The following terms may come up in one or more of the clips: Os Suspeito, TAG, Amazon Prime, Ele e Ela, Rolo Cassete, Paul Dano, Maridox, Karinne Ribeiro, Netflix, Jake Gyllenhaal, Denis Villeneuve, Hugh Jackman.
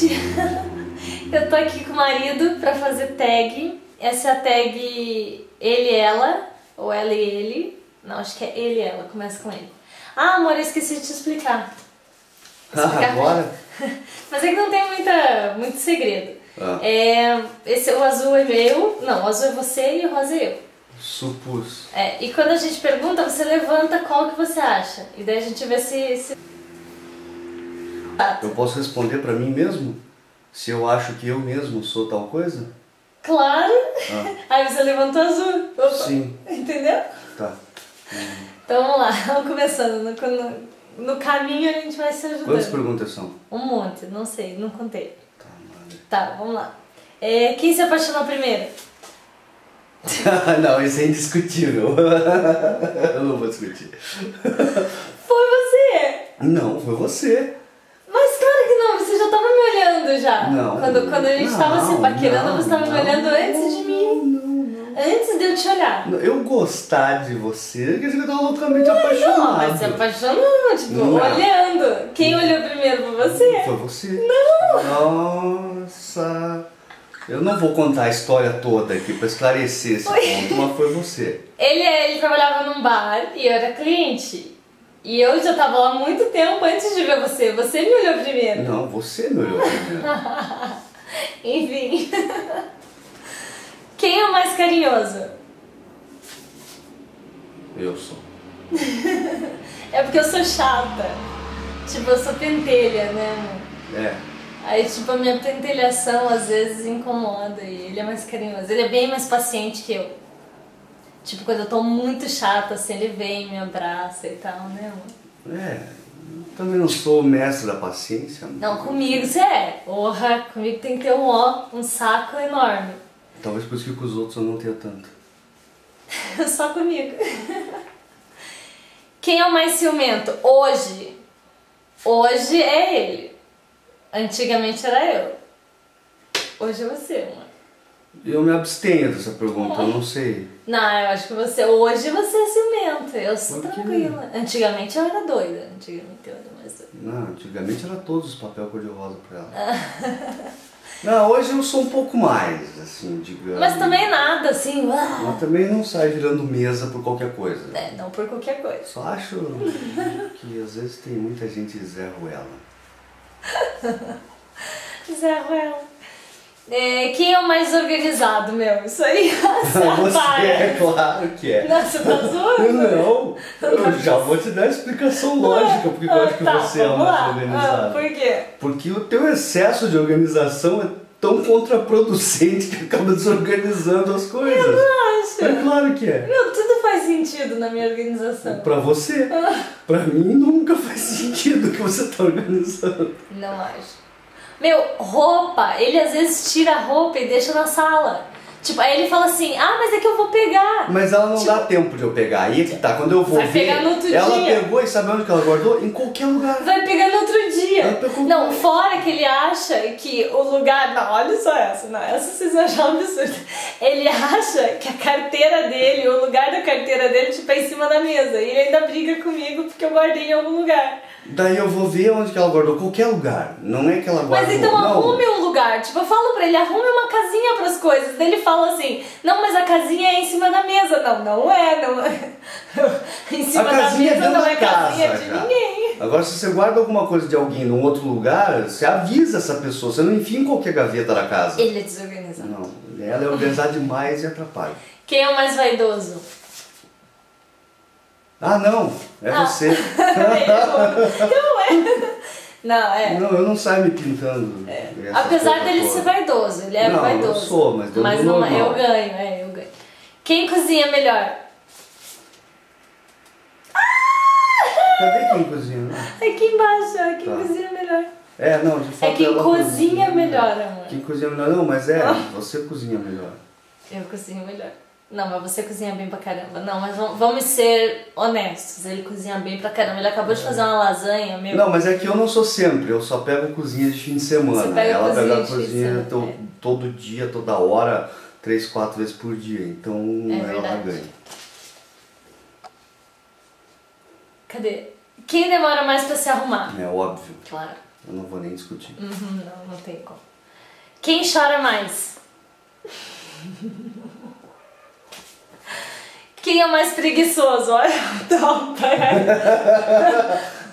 gente, eu tô aqui com o marido pra fazer tag. Essa é a tag Ele e Ela, ou Ela e Ele. Não, acho que é Ele e Ela, começa com ele. Ah, amor, eu esqueci de te explicar. Agora? Mas é que não tem muito segredo. Esse, o azul é meu, não, o azul é você e o rosa é eu. Supus. E quando a gente pergunta, você levanta qual que você acha. E daí a gente vê se... Eu posso responder pra mim mesmo? Se eu acho que eu mesmo sou tal coisa? Claro! Aí você levantou azul. Opa. Sim. Entendeu? Tá. Então vamos lá, vamos começando. No caminho a gente vai se ajudando. Quantas perguntas são? Um monte, não sei, não contei. Tá, mano. Tá, vamos lá. Quem se apaixonou primeiro? Não, isso é indiscutível. Eu não vou discutir. Foi você? Não, foi você. Mas claro que não, você já tava me olhando já. Não. Quando a gente tava se paquerando, você tava me olhando antes de mim. Antes de eu te olhar. Eu gostar de você, quer dizer que eu tava loucamente apaixonado. Não, mas se apaixonou, tipo, olhando. Quem olhou primeiro foi você? Foi você. Não! Nossa! Eu não vou contar a história toda aqui pra esclarecer esse ponto, mas foi você. Ele trabalhava num bar e eu era cliente. E eu já tava lá há muito tempo antes de ver você. Você me olhou primeiro. Não, você me olhou primeiro. Enfim. Quem é o mais carinhoso? Eu sou. É porque eu sou chata. Tipo, eu sou pentelha, né? É. Aí, tipo, a minha pentelhação às vezes incomoda e ele é mais carinhoso. Ele é bem mais paciente que eu. Tipo, quando eu tô muito chata, assim, ele vem, me abraça e tal, né, amor? Eu também não sou o mestre da paciência. Não, comigo você é. Porra, comigo tem que ter um saco enorme. Talvez por isso que com os outros eu não tenha tanto. Só comigo. Quem é o mais ciumento? Hoje. Hoje é ele. Antigamente era eu. Hoje é você, mano. Eu me abstenho dessa pergunta, eu não sei. Não, eu acho que você... Hoje você é ciumento. Eu sou tranquila. Antigamente eu era doida. Antigamente eu era mais doida. Não, antigamente era todos os papéis cor-de-rosa pra ela. Não, hoje eu sou um pouco mais, assim, digamos. Mas também nada, assim, mas também não sai virando mesa por qualquer coisa. Não por qualquer coisa. Só acho que às vezes tem muita gente Zé Ruela. Zé Ruela. Quem é o mais organizado, meu? Isso aí. Você é, claro que é. Nossa, tá zoando? Não, eu já vou te dar a explicação lógica porque eu acho que você é o mais organizado. Por quê? Porque o teu excesso de organização é tão contraproducente que acaba desorganizando as coisas. Eu não acho. É claro que é. Meu, tudo faz sentido na minha organização. Pra você? Pra mim nunca faz sentido o que você tá organizando. Não acho. Meu, roupa, ele às vezes tira a roupa e deixa na sala. Tipo, aí ele fala assim, ah, mas é que eu vou pegar. Mas ela não, tipo, dá tempo de eu pegar. Aí que tá, quando eu vou ver, ela pegou e sabe onde que ela guardou? Em qualquer lugar. Vai pegar no outro dia. Não, fora que ele acha que o lugar... Não, olha só essa. Não, essa vocês acharam um absurdo. Ele acha que a carteira dele, o lugar da carteira dele, tipo, é em cima da mesa. E ele ainda briga comigo porque eu guardei em algum lugar. Daí eu vou ver onde que ela guardou, qualquer lugar. Não é que ela guardou. Mas então arrume um lugar. Tipo, eu falo pra ele, arrume uma casinha pras coisas. Daí ele fala assim, não, mas a casinha é em cima da mesa. Não, não é. Não é. Em cima da mesa não é casinha de ninguém. Agora, se você guarda alguma coisa de alguém num outro lugar, você avisa essa pessoa. Você não enfia em qualquer gaveta da casa. Ele é desorganizado. Não, ela é organizada demais e atrapalha. Quem é o mais vaidoso? Ah, não, é você. Não, eu não saio me pintando. Apesar dele ser vaidoso, ele é vaidoso. Não, eu sou, mas não, eu ganho, eu ganho. Quem cozinha melhor? Cadê quem cozinha? Aqui embaixo, quem cozinha melhor. Não, de fato quem cozinha melhor, amor. Quem cozinha melhor, não, mas você cozinha melhor. Eu cozinho melhor. Não, mas você cozinha bem pra caramba. Não, mas vamos ser honestos. Ele cozinha bem pra caramba. Ele acabou de fazer uma lasanha, meu. Não, mas é que eu não sou sempre. Eu só pego cozinha de fim de semana. Você pega ela cozinha, pega cozinha todo dia, toda hora, 3, 4 vezes por dia. Então, ela ganha. Cadê? Quem demora mais pra se arrumar? É óbvio. Claro. Eu não vou nem discutir. Uhum, não tem como. Quem chora mais? Quem é mais preguiçoso? Olha, então,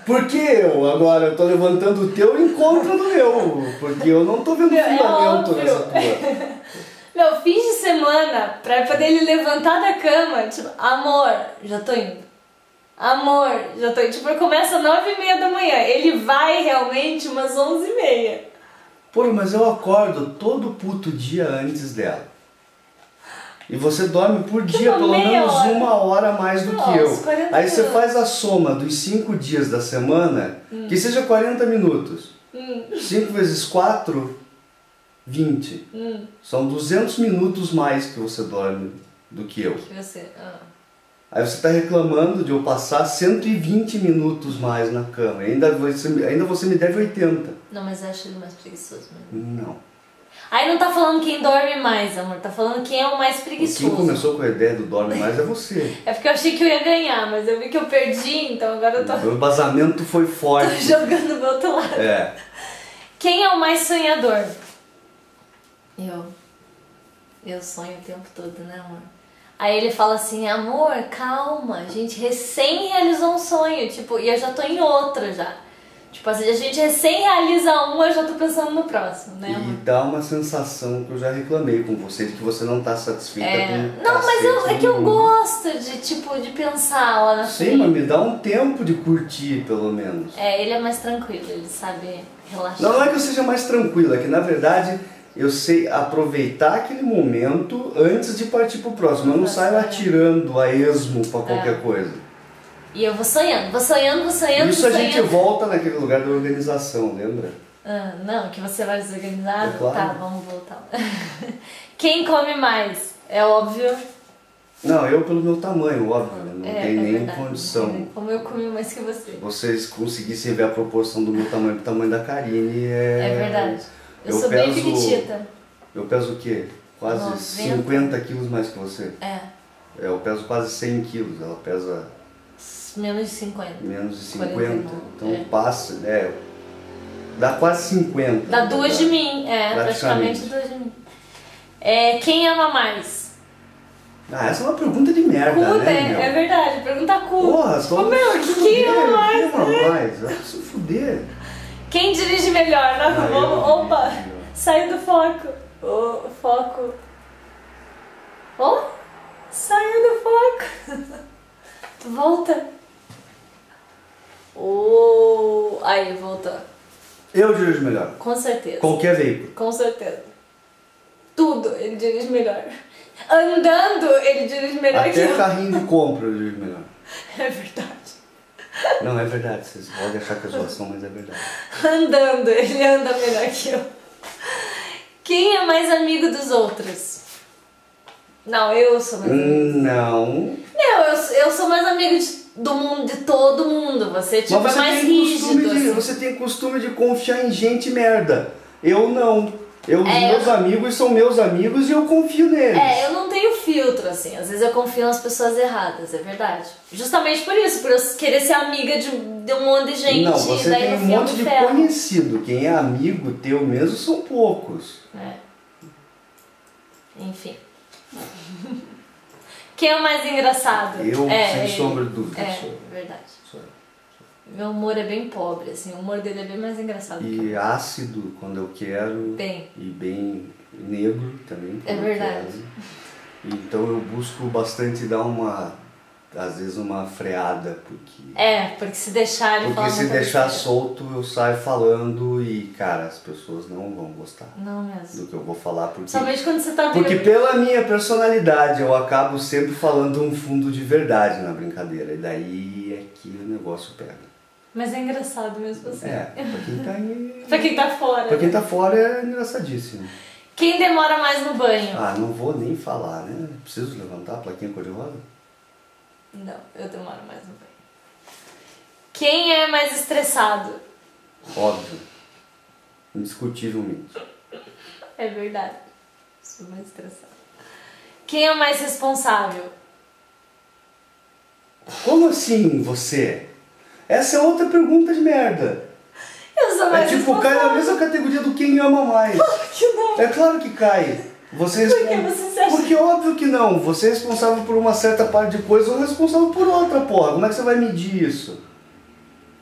porque eu agora eu tô levantando o teu em contra do meu, porque eu não tô vendo fundamento nessa tua. Meu, fim de semana, pra poder ele levantar da cama, tipo, amor, já tô indo. Amor, já tô indo. Tipo, começa às 9h30 da manhã, ele vai realmente umas 11h30. Pô, mas eu acordo todo puto dia antes dela. E você dorme por dia pelo menos uma hora a mais do que eu. Aí você faz a soma dos 5 dias da semana, que seja 40 minutos. 5 vezes 4, 20. São 200 minutos mais que você dorme do que eu. Aí você está reclamando de eu passar 120 minutos mais na cama. Ainda você me deve 80. Não, mas eu acho ele mais preguiçoso mesmo. Não. Aí não tá falando quem dorme mais, amor, tá falando quem é o mais preguiçoso. Quem começou com a ideia do dorme mais é você. É porque eu achei que eu ia ganhar, mas eu vi que eu perdi, então agora eu tô... O embasamento foi forte. Tô jogando pro outro lado. É. Quem é o mais sonhador? Eu. Eu sonho o tempo todo, né, amor? Aí ele fala assim, amor, calma, a gente recém realizou um sonho, tipo, e eu já tô em outra já. Tipo assim, a gente recém realiza um, eu já tô pensando no próximo, né? E dá uma sensação que eu já reclamei com você, de que você não tá satisfeita com... Não, mas é que eu gosto de, tipo, de pensar lá na frente. Sim, mas me dá um tempo de curtir, pelo menos. É, ele é mais tranquilo, ele sabe relaxar. Não, não é que eu seja mais tranquilo, é que na verdade eu sei aproveitar aquele momento antes de partir pro próximo. Eu não saio atirando a esmo pra qualquer coisa. E eu vou sonhando, vou sonhando, vou sonhando. Isso a gente volta naquele lugar da organização, lembra? Ah, não, que você vai desorganizado? É claro. Tá, vamos voltar. Quem come mais? É óbvio. Não, eu pelo meu tamanho, óbvio. Não tem nem condição. Como eu comi mais que você. Vocês conseguissem ver a proporção do meu tamanho pro tamanho da Karinne. É verdade. Eu sou bem pequitita. Eu peso o quê? Quase 90. 50 quilos mais que você. É. Eu peso quase 100 quilos, ela pesa... Menos de 50. Menos de 50. 49. Então passa, dá quase 50. Dá duas de mim, praticamente duas de mim. É, quem ama mais? Ah, essa é uma pergunta de merda, né? É verdade, pergunta curta. Porra, só quem ama mais? Vai se fuder. Quem dirige melhor? Opa, saiu do foco. Saiu do foco. Volta. Aí, voltou. Eu dirijo melhor. Com certeza. Qualquer veículo. Com certeza. Tudo ele dirige melhor. Andando ele dirige melhor. Até que carrinho de compra eu dirijo melhor. É verdade. Não, é verdade. Vocês podem achar que é zoação, mas é verdade. Andando, ele anda melhor que eu. Quem é mais amigo dos outros? Não, eu sou mais amigo. Não. Eu sou mais amigo de todo mundo. Você, tipo, você é mais rígido. Você tem costume de confiar em gente merda. Eu não. Meus amigos são meus amigos e eu confio neles. Eu não tenho filtro, assim. Às vezes eu confio nas pessoas erradas, é verdade. Justamente por isso, por eu querer ser amiga de um monte de gente. Não, você tem um monte de conhecido. Quem é amigo teu mesmo são poucos. Enfim. Quem é o mais engraçado? Eu, sem sombra de dúvida. Verdade. Meu humor é bem pobre, assim, o humor dele é bem mais engraçado. E ácido quando eu quero. Bem. E bem negro também. É verdade. Então eu busco bastante dar uma, às vezes, uma freada. Porque se deixar ele falar. Porque se deixar solto eu saio falando e, cara, as pessoas não vão gostar. Não mesmo. Do que eu vou falar, porque... Somente quando você tá... Porque pela minha personalidade eu acabo sempre falando um fundo de verdade na brincadeira. E daí é que o negócio pega. Mas é engraçado mesmo assim. Pra quem tá aí... Pra quem tá fora. Pra quem tá fora é engraçadíssimo. Quem demora mais no banho? Ah, não vou nem falar, né? Preciso levantar a plaquinha cor-de-rosa? Não, eu demoro mais no banho. Quem é mais estressado? Óbvio. Indiscutivelmente. É verdade. Sou mais estressado. Quem é o mais responsável? Como assim você? Essa é outra pergunta de merda. Eu sou Nossa, mas... É tipo, cai na mesma categoria do quem ama mais. Claro que não. É claro que cai. Você você se acha? Porque óbvio que não. Você é responsável por uma certa parte de coisa ou responsável por outra, porra. Como é que você vai medir isso?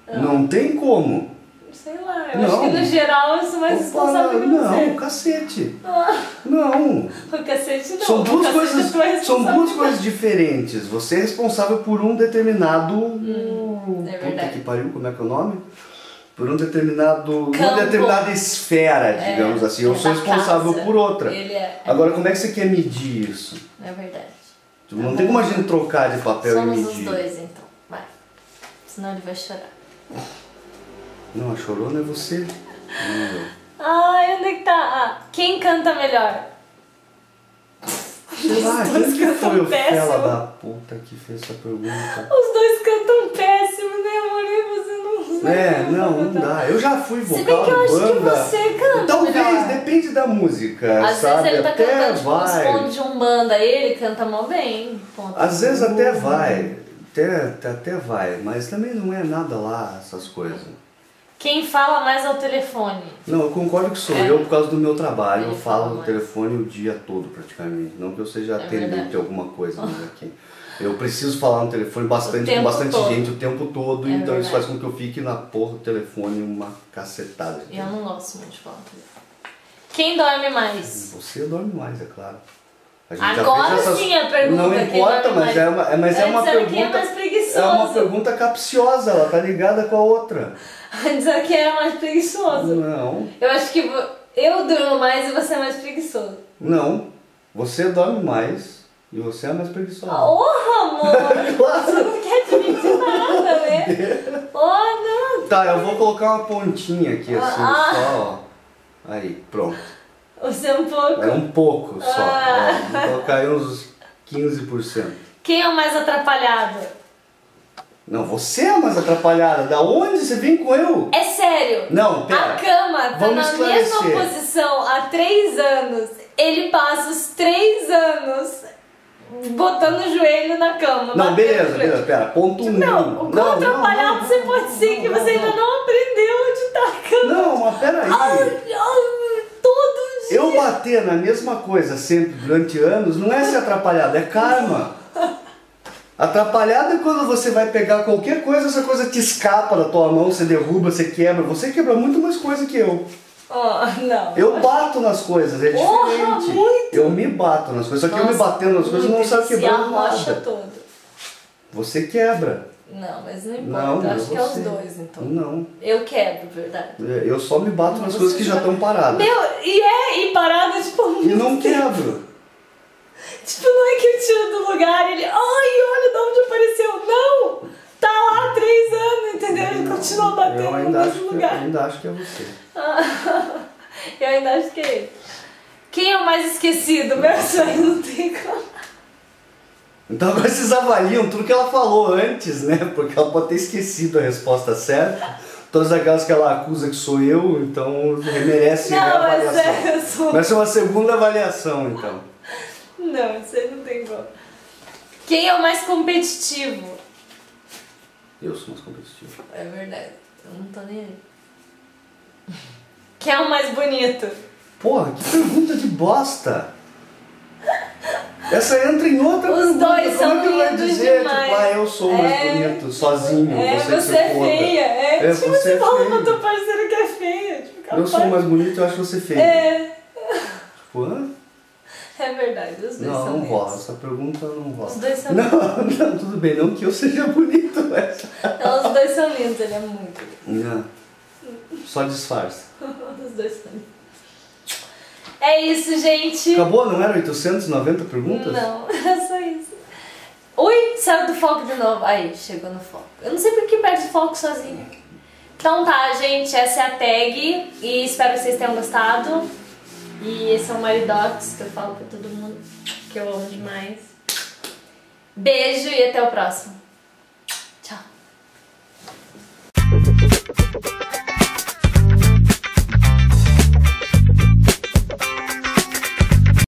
Não tem como. Sei lá, eu acho que no geral eu sou mais responsável que você. Não, cacete. Não. O cacete não. São duas coisas diferentes. Você é responsável por um determinado... é verdade. Puta que pariu, como é que é o nome? Por um determinado... Campo. Uma determinada esfera, digamos assim. Eu sou responsável por outra. Agora, como é que você quer medir isso? É verdade. Tipo, não tem como a gente trocar de papel e medir. Somos os dois, então. Vai. Senão ele vai chorar. Não, a chorona é você. Ai, onde é que tá? Quem canta melhor? Os dois cantam péssimo. Fela da puta que fez essa pergunta. Os dois cantam péssimo, né, amor? Você não... não dá. Eu já fui vocal. Se bem que eu acho que você canta melhor. Depende da música, às sabe? Vezes ele tá cantando, tipo, os pontos de Umbanda, ele canta mal bem. Às vezes até vai. Até vai, mas também não é nada lá essas coisas. Quem fala mais ao telefone? Não, eu concordo que sou eu por causa do meu trabalho. Eu falo no telefone o dia todo praticamente. Não que eu seja atendente de alguma coisa, mas aqui eu preciso falar no telefone bastante, com bastante gente o tempo todo, então isso faz com que eu fique na porra do telefone uma cacetada. Eu não gosto muito de falar no telefone. Quem dorme mais? Você dorme mais, é claro. Agora sim a pergunta. Não importa, mas é uma pergunta capciosa, ela tá ligada com a outra. Antes aqui era mais preguiçoso. Não. Eu acho que eu durmo mais e você é mais preguiçoso. Não. Você dorme mais e você é mais preguiçoso. Porra, amor! Claro. Você não quer admitir nada, né? Oh, não. Tá, eu vou colocar uma pontinha aqui assim, só, ó. Aí, pronto. Você é um pouco? É um pouco só. Vou colocar aí uns 15%. Quem é o mais atrapalhado? Não, você é a mais atrapalhada. Da onde você vem com eu? É sério. Não, pera. A cama tá na mesma posição há 3 anos. Ele passa os 3 anos botando o joelho na cama. Não, beleza, pera. Ponto 1. Não, o quão atrapalhado você pode ser que você ainda não aprendeu onde tá a cama. Não, mas pera aí. Eu bater na mesma coisa sempre durante anos não é ser atrapalhado, é karma. Atrapalhado é quando você vai pegar qualquer coisa, essa coisa te escapa da tua mão, você derruba, você quebra. Você quebra muito mais coisa que eu. Não. Eu bato nas coisas, é diferente. Muito. Eu me bato nas coisas, só que eu me batendo nas coisas não sabe quebrar nada. Você quebra. Não, mas não importa, eu acho que é os dois, então. Não. Eu quebro, verdade. Eu só me bato nas coisas que já estão paradas. E parada, tipo... E não quebro. Tipo, não é que eu tiro do lugar e ele... Ai, olha de onde apareceu. Não! Tá lá há 3 anos, entendeu? Ele continua batendo no mesmo lugar. Eu ainda acho que é você. Eu ainda acho que é ele. Quem é o mais esquecido? Meu sonho não tem como... Então agora vocês avaliam tudo que ela falou antes, né? Porque ela pode ter esquecido a resposta certa. Todas aquelas que ela acusa que sou eu, então merece avaliação. Mas é uma segunda avaliação, então. Não, isso aí não tem como. Quem é o mais competitivo? Eu sou mais competitivo. É verdade, eu não tô nem aí. Quem é o mais bonito? Porra, que pergunta de bosta! Essa entra em outra coisa. Os dois são lindos demais. Tipo, eu sou mais bonito, sozinho. Você é feia. Tipo, você fala pra tua parceira que é feia. Tipo, eu sou mais bonito, eu acho você feia. Tipo, é verdade, os dois são lindos. Não rola, essa pergunta não rola. Os dois são lindos. Não, tudo bem, não que eu seja bonito, mas... Não, os dois são lindos, ele é muito lindo. Só disfarça. Os dois são lindos. É isso, gente. Acabou? Não eram 890 perguntas? Não, é só isso. Ui, saiu do foco de novo. Aí, chegou no foco. Eu não sei por que perde o foco sozinha. Então tá, gente. Essa é a tag. E espero que vocês tenham gostado. E esse é o Maridox, que eu falo pra todo mundo. Que eu amo demais. Beijo e até o próximo. Tchau.